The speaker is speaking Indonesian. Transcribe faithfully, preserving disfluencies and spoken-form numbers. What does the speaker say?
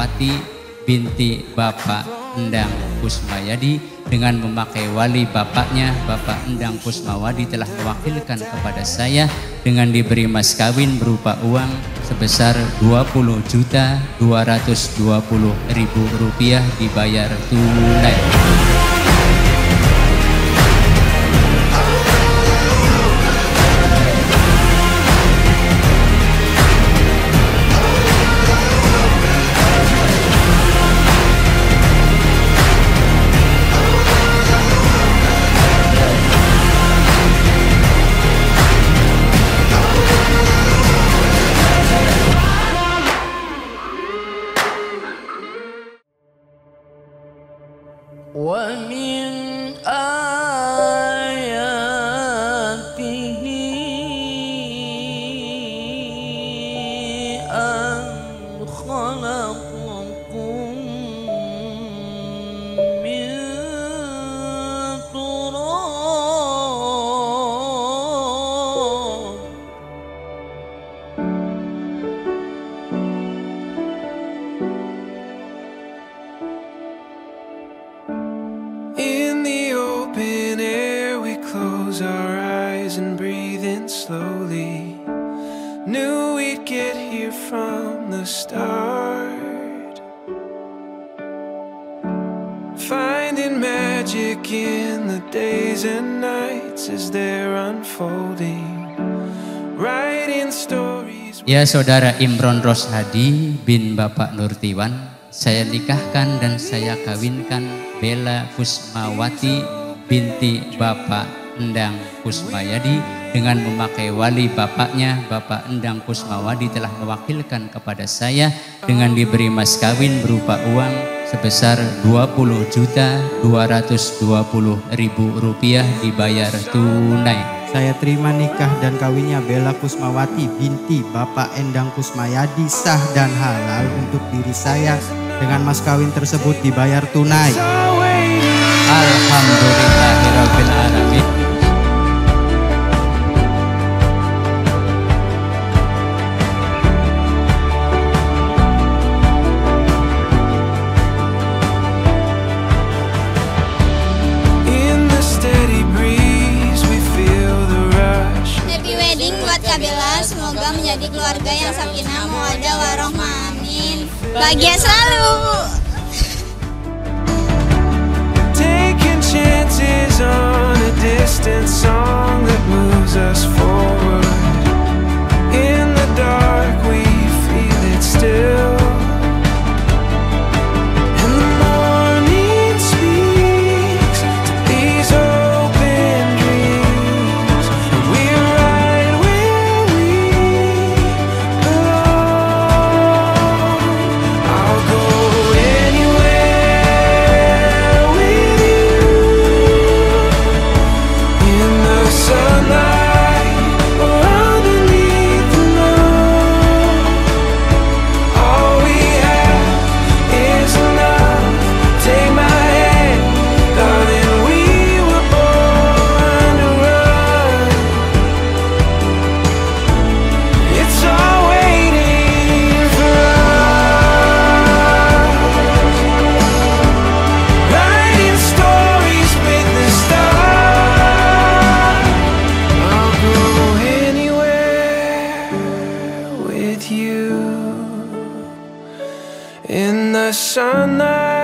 Kusmawati binti Bapak Endang Kusmayadi dengan memakai wali bapaknya, Bapak Endang Kusmawati telah mewakilkan kepada saya dengan diberi mas kawin berupa uang sebesar dua puluh juta dua ratus dua puluh ribu rupiah dibayar tunai. Ya saudara Imron Rosadi bin Bapak Nurtiwan, saya nikahkan dan saya kawinkan Bella Kusmawati binti Bapak Endang Kusmayadi dengan memakai wali bapaknya, Bapak Endang Kusmawati telah mewakilkan kepada saya dengan diberi mas kawin berupa uang sebesar dua puluh juta dua ratus dua puluh ribu rupiah dibayar tunai. Saya terima nikah dan kawinnya Bella Kusmawati binti Bapak Endang Kusmayadi sah dan halal untuk diri saya. Dengan mas kawin tersebut dibayar tunai. Alhamdulillahirabbil alamin. Menjadi keluarga yang sakinah mawaddah warahmah, amin. Bahagia selalu. Taking chances on a distant song that moves us forward. In the dark we feel it still. Sunlight.